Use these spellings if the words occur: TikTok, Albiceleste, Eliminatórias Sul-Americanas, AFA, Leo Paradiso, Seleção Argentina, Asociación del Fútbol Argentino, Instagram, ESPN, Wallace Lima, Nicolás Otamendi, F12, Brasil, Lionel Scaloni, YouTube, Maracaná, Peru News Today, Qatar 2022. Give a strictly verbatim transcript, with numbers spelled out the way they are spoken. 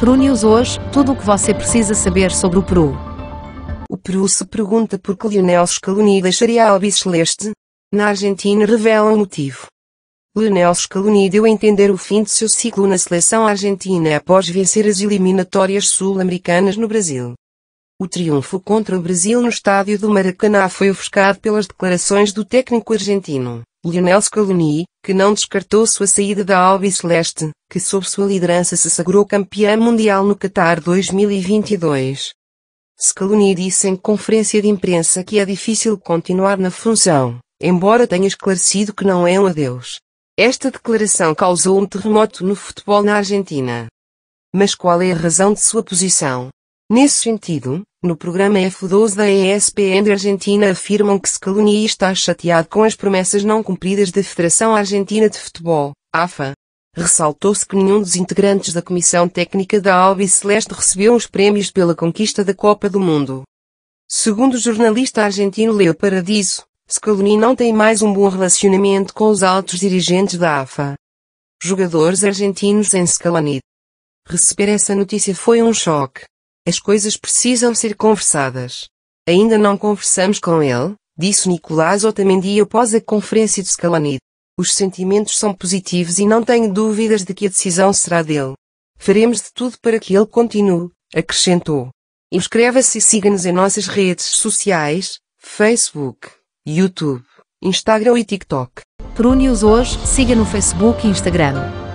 Peru News hoje, tudo o que você precisa saber sobre o Peru. O Peru se pergunta por que Lionel Scaloni deixaria a Albiceleste. Na Argentina revela o motivo. Lionel Scaloni deu a entender o fim de seu ciclo na seleção argentina após vencer as eliminatórias sul-americanas no Brasil. O triunfo contra o Brasil no estádio do Maracaná foi ofuscado pelas declarações do técnico argentino, Lionel Scaloni, que não descartou sua saída da Albiceleste, que sob sua liderança se sagrou campeã mundial no Qatar dois mil e vinte e dois. Scaloni disse em conferência de imprensa que é difícil continuar na função, embora tenha esclarecido que não é um adeus. Esta declaração causou um terremoto no futebol na Argentina. Mas qual é a razão de sua posição? Nesse sentido, no programa F doze da E S P N da Argentina afirmam que Scaloni está chateado com as promessas não cumpridas da Federação Argentina de Futebol, A F A. Ressaltou-se que nenhum dos integrantes da Comissão Técnica da Albiceleste recebeu os prémios pela conquista da Copa do Mundo. Segundo o jornalista argentino Leo Paradiso, Scaloni não tem mais um bom relacionamento com os altos dirigentes da A F A. Jogadores argentinos em Scaloni. Receber essa notícia foi um choque. As coisas precisam ser conversadas. Ainda não conversamos com ele, disse Nicolás Otamendi após a conferência de Scaloni. Os sentimentos são positivos e não tenho dúvidas de que a decisão será dele. Faremos de tudo para que ele continue, acrescentou. Inscreva-se e siga-nos em nossas redes sociais, Facebook, YouTube, Instagram e TikTok. Peru News hoje, siga no Facebook e Instagram.